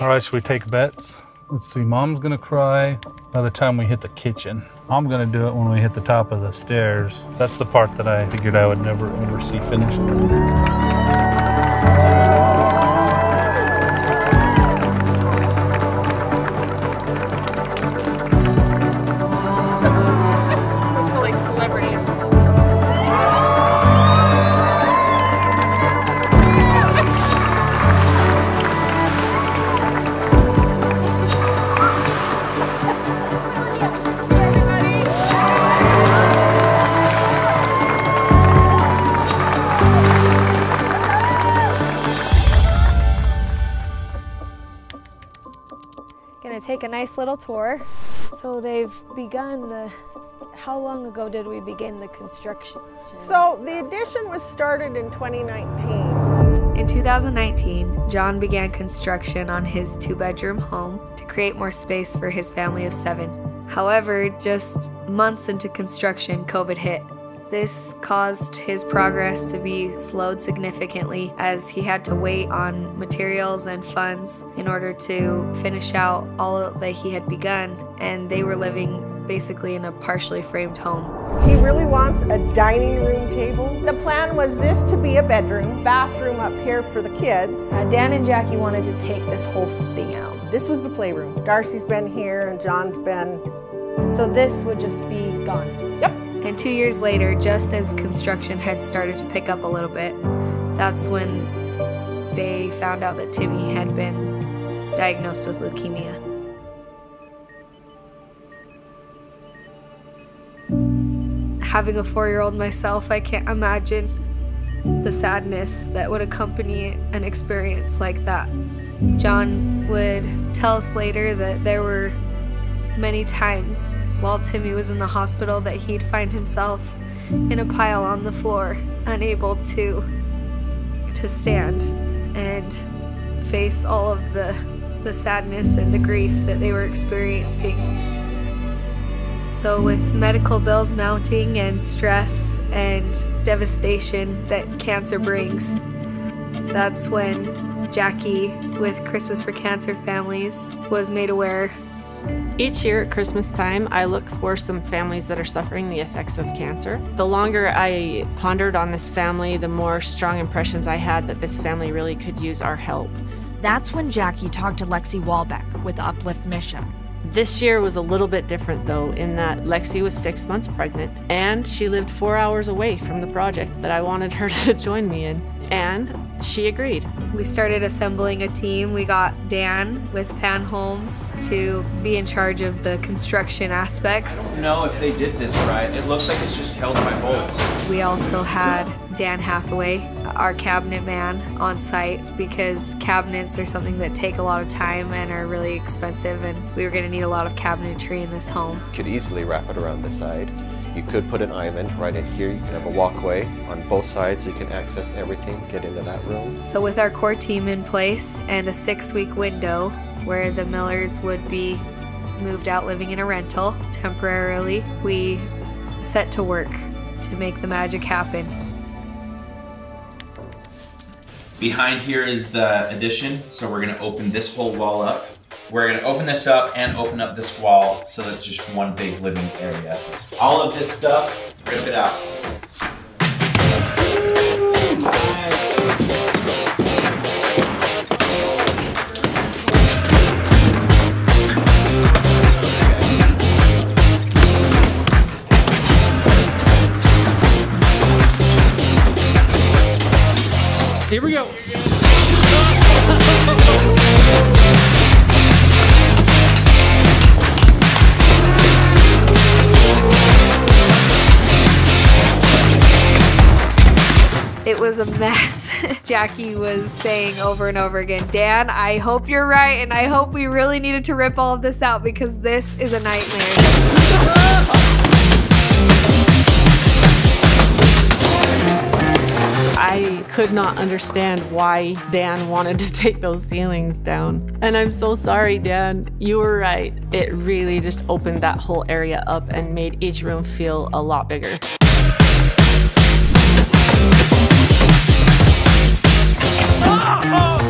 All right, should we take bets? Let's see, Mom's gonna cry by the time we hit the kitchen. I'm gonna do it when we hit the top of the stairs. That's the part that I figured I would never, ever see finished. I feel like celebrities. Take a nice little tour. So they've begun the, how long ago did we begin the construction? So the addition was started in 2019. In 2019, John began construction on his 2-bedroom home to create more space for his family of 7. However, just months into construction, COVID hit. This caused his progress to be slowed significantly as he had to wait on materials and funds in order to finish out all that he had begun, and they were living basically in a partially framed home. He really wants a dining room table. The plan was this to be a bedroom, bathroom up here for the kids. Dan and Jackie wanted to take this whole thing out. This was the playroom. Darcy's been here and John's been. So this would just be gone. Yep. And 2 years later, just as construction had started to pick up a little bit, that's when they found out that Timmy had been diagnosed with leukemia. Having a 4-year-old myself, I can't imagine the sadness that would accompany an experience like that. John would tell us later that there were many times while Timmy was in the hospital that he'd find himself in a pile on the floor, unable to stand and face all of the sadness and the grief that they were experiencing. So with medical bills mounting and stress and devastation that cancer brings, that's when Jackie, with Christmas for Cancer Families, was made aware. Each year at Christmas time, I look for some families that are suffering the effects of cancer. The longer I pondered on this family, the more strong impressions I had that this family really could use our help. That's when Jackie talked to Lexi Walbeck with Uplift Mission. This year was a little bit different though, in that Lexi was 6 months pregnant and she lived 4 hours away from the project that I wanted her to join me in. And she agreed. We started assembling a team. We got Dan with Pan Homes to be in charge of the construction aspects. I don't know if they did this right. It looks like it's just held by bolts. We also had Dan Hathaway, our cabinet man, on site because cabinets are something that take a lot of time and are really expensive, and we were going to need a lot of cabinetry in this home. You could easily wrap it around this side. You could put an island right in here. You can have a walkway on both sides so you can access everything, get into that room. So with our core team in place and a 6-week window where the Millers would be moved out living in a rental temporarily, we set to work to make the magic happen. Behind here is the addition, so we're gonna open this whole wall up. We're gonna open this up and open up this wall so that's just one big living area. All of this stuff, rip it out. Here we go. It was a mess. Jackie was saying over and over again, Dan, I hope you're right, and I hope we really needed to rip all of this out because this is a nightmare. I could not understand why Dan wanted to take those ceilings down. And I'm so sorry, Dan. You were right. It really just opened that whole area up and made each room feel a lot bigger. Oh!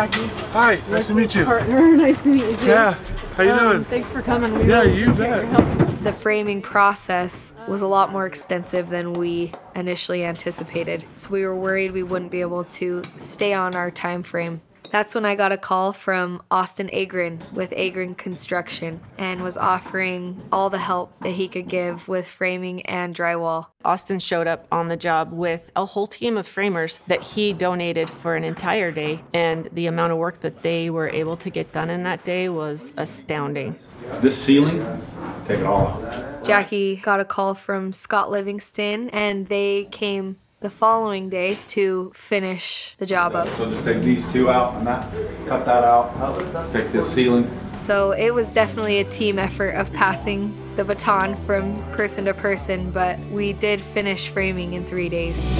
Jackie. Hi, nice to meet you. Partner. Nice to meet you too. Yeah, how you doing? Thanks for coming. We yeah, you bet. The framing process was a lot more extensive than we initially anticipated, so we were worried we wouldn't be able to stay on our time frame. That's when I got a call from Austin Agrin with Agrin Construction and was offering all the help that he could give with framing and drywall. Austin showed up on the job with a whole team of framers that he donated for an entire day, and the amount of work that they were able to get done in that day was astounding. This ceiling, take it all out. Jackie got a call from Scott Livingston, and they came the following day to finish the job up. So just take these two out and that, cut that out, take this ceiling. So it was definitely a team effort of passing the baton from person to person, but we did finish framing in 3 days.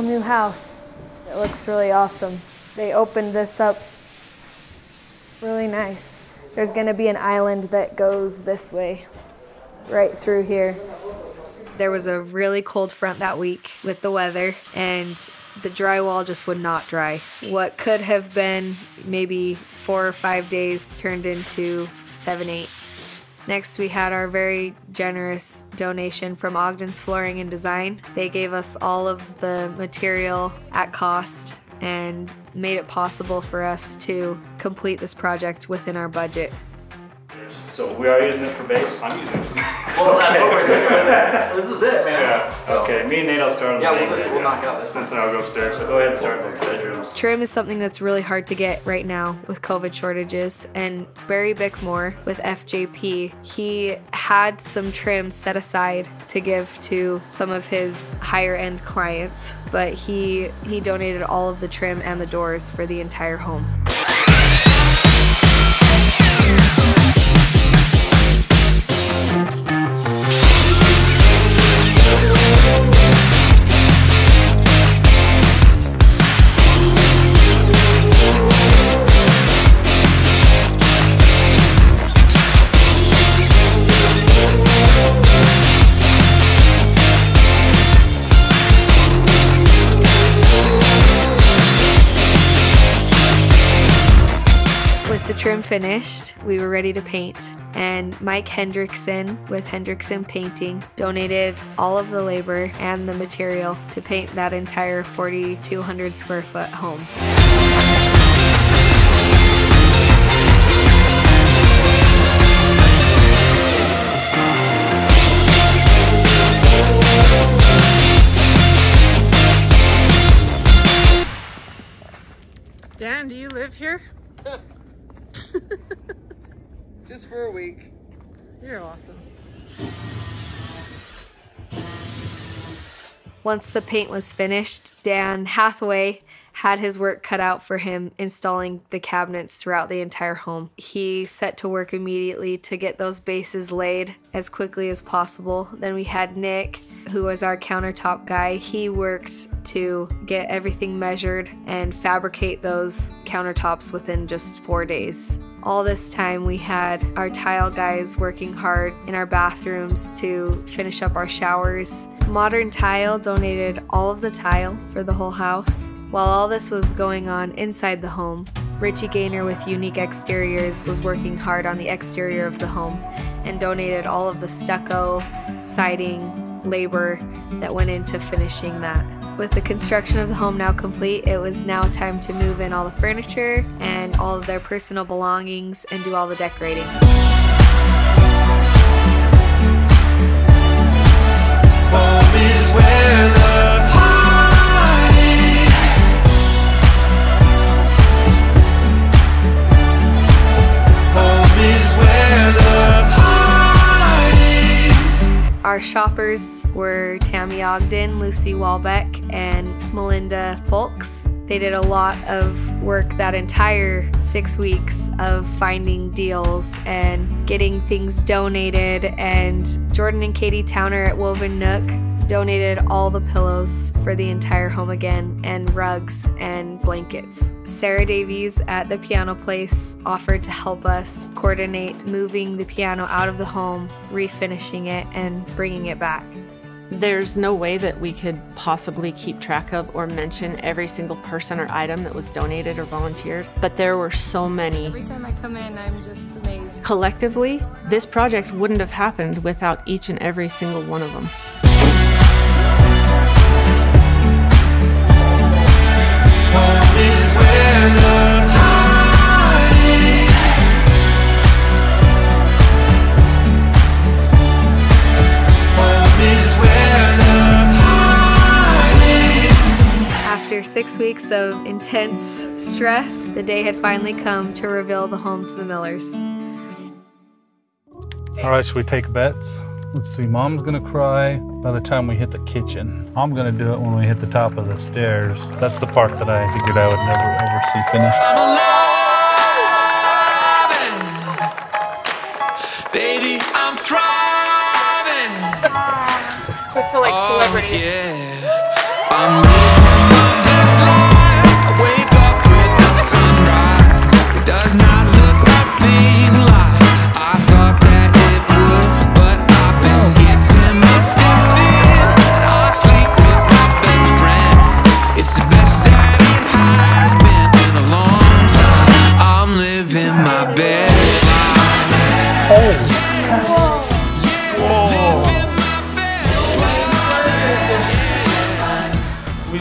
New house. It looks really awesome. They opened this up really nice. There's going to be an island that goes this way, right through here. There was a really cold front that week with the weather, and the drywall just would not dry. What could have been maybe 4 or 5 days turned into 7, 8. Next, we had our very generous donation from Ogden's Flooring and Design. They gave us all of the material at cost and made it possible for us to complete this project within our budget. So we are using it for base? I'm using it for base. Well, that's what we're doing with it. This is it, man. Yeah. So. Okay, me and Nate will start on the we'll knock out this one. And I'll go upstairs, so go ahead and start those bedrooms. Trim is something that's really hard to get right now with COVID shortages, and Barry Bickmore with FJP, he had some trim set aside to give to some of his higher end clients, but he donated all of the trim and the doors for the entire home. Trim finished, we were ready to paint, and Mike Hendrickson with Hendrickson Painting donated all of the labor and the material to paint that entire 4,200 square foot home. Dan, do you live here? Just for a week. You're awesome. Once the paint was finished, Dan Hathaway had his work cut out for him installing the cabinets throughout the entire home. He set to work immediately to get those bases laid as quickly as possible. Then we had Nick, who was our countertop guy. He worked to get everything measured and fabricate those countertops within just 4 days. All this time we had our tile guys working hard in our bathrooms to finish up our showers. Modern Tile donated all of the tile for the whole house. While all this was going on inside the home, Richie Gaynor with Unique Exteriors was working hard on the exterior of the home and donated all of the stucco, siding, labor that went into finishing that. With the construction of the home now complete, it was now time to move in all the furniture and all of their personal belongings and do all the decorating. Home is where the heart is. Home is where the heart is. Our shoppers were Tammy Ogden, Lucy Walbeck, and Melinda Foulkes. They did a lot of work that entire 6 weeks of finding deals and getting things donated, and Jordan and Katie Towner at Woven Nook donated all the pillows for the entire home again, and rugs and blankets. Sarah Davies at The Piano Place offered to help us coordinate moving the piano out of the home, refinishing it, and bringing it back. There's no way that we could possibly keep track of or mention every single person or item that was donated or volunteered, but there were so many. Every time I come in, I'm just amazed. Collectively, this project wouldn't have happened without each and every single one of them. Home is where the heart is. Home is where. After 6 weeks of intense stress, the day had finally come to reveal the home to the Millers. All right, should we take bets? Let's see, Mom's gonna cry by the time we hit the kitchen. I'm gonna do it when we hit the top of the stairs. That's the part that I figured I would never ever see finished. I'm alive, baby, I'm thriving. We feel like celebrities. Yeah, I'm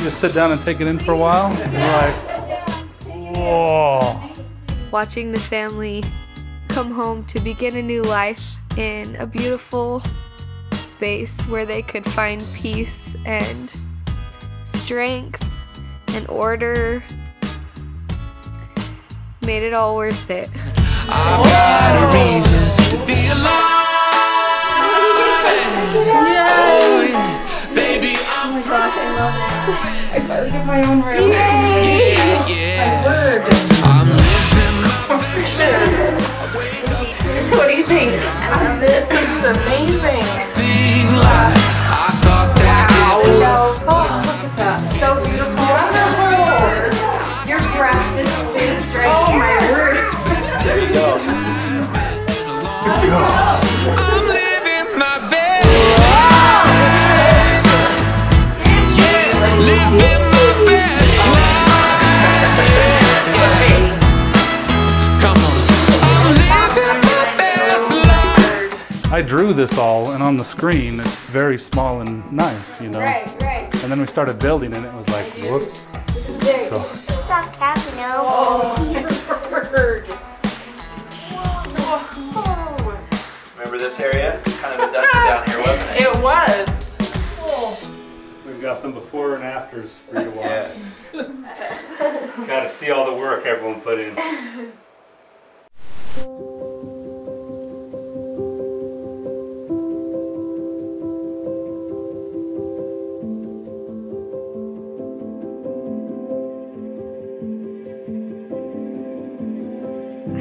sit down and take it in for a while. Like, whoa. Watching the family come home to begin a new life in a beautiful space where they could find peace and strength and order made it all worth it. I've got a reason to be alive. Yes. Baby, I'm oh my gosh, I love it. I finally get my own room. Yay! Yeah. My word. I'm living my what do you think? I love it. This is amazing. I thought that wow. It was. Oh, look at that. So beautiful. Wonderful. Your craft is finished right oh, here. Oh my word. There you go. It's beautiful. I'm living my best. Living my best life. Come on. I'm living my best life. I drew this all, and on the screen, it's very small and nice, you know? Right, right. And then we started building, and it was like, whoops. This is big. So. Stop tapping now. Oh. Remember this area? Kind of a dungeon down here, wasn't it? It was. We've got some before and afters for you to watch. Yes. Got to see all the work everyone put in.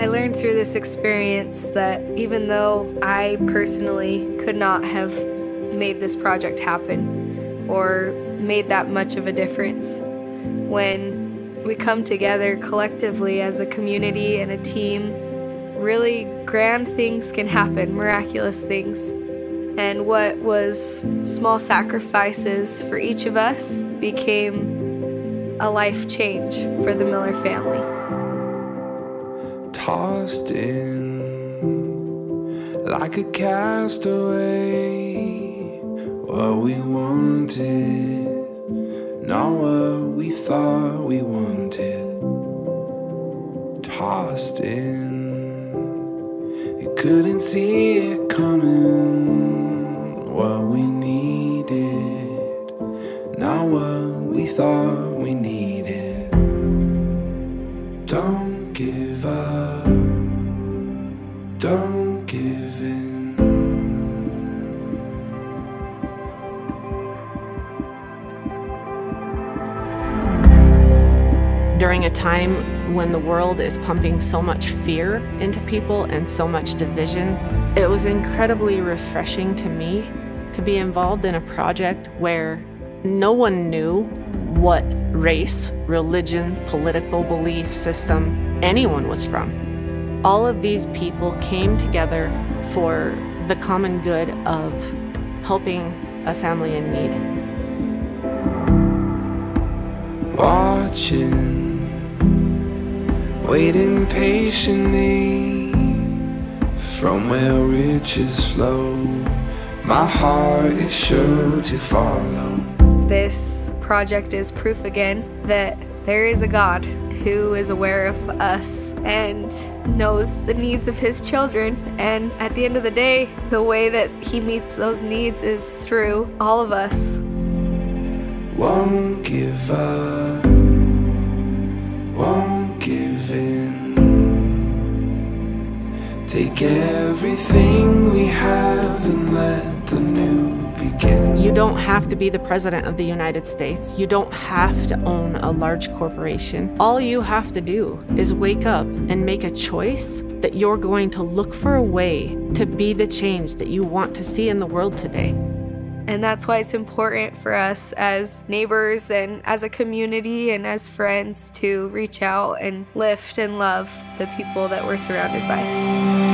I learned through this experience that even though I personally could not have made this project happen, or made that much of a difference, when we come together collectively as a community and a team really grand things can happen, miraculous things. And what was small sacrifices for each of us became a life change for the Miller family. Tossed in like a castaway, what we wanted, not what we thought we wanted. Tossed in, you couldn't see it coming. What we needed, not what we thought we needed. Don't give up, don't give in. During a time when the world is pumping so much fear into people and so much division, it was incredibly refreshing to me to be involved in a project where no one knew what race, religion, political belief system anyone was from. All of these people came together for the common good of helping a family in need. Watching, waiting patiently, from where riches flow, my heart is sure to follow. This project is proof again that there is a God who is aware of us and knows the needs of his children. And at the end of the day, the way that he meets those needs is through all of us. Won't give up, won't give in. Take everything we have and let the new begin. You don't have to be the president of the United States. You don't have to own a large corporation. All you have to do is wake up and make a choice that you're going to look for a way to be the change that you want to see in the world today. And that's why it's important for us as neighbors and as a community and as friends to reach out and lift and love the people that we're surrounded by.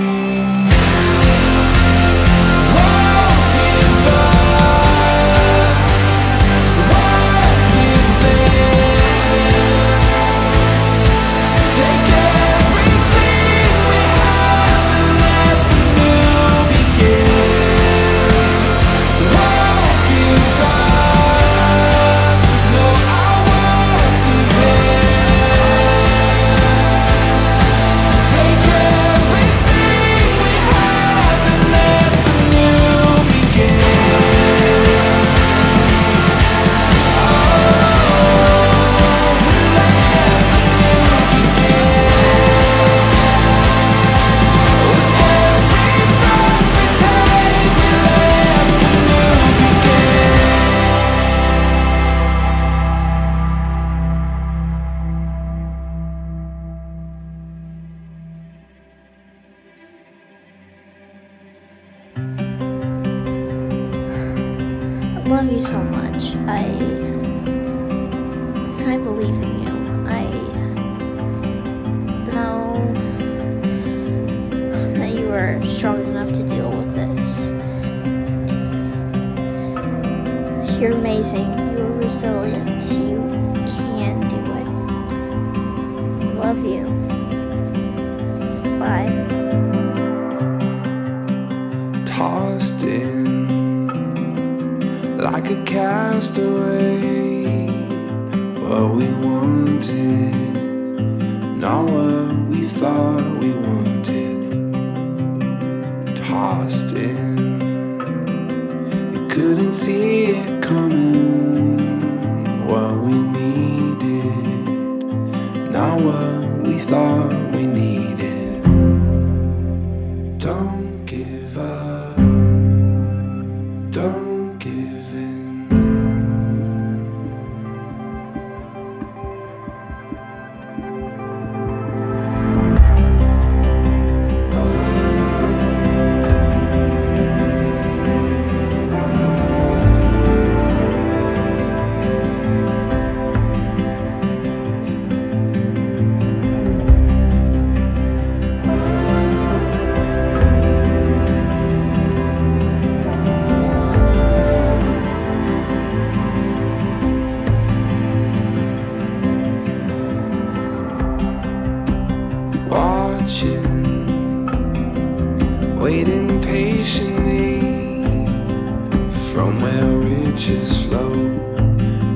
from where riches flow.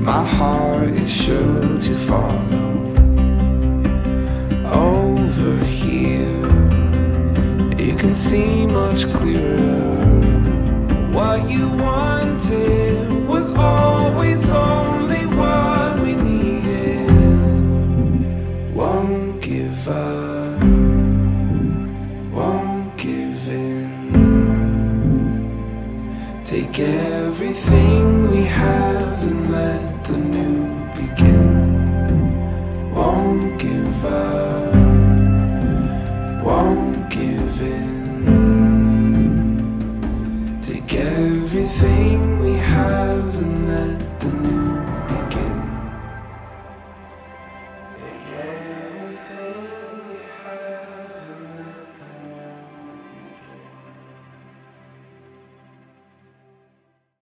My heart is sure to follow. Over here, you can see much clearer. What you wanted was always only what we needed. Won't give up, won't give in. Take everything we have and let the new begin. Won't give up.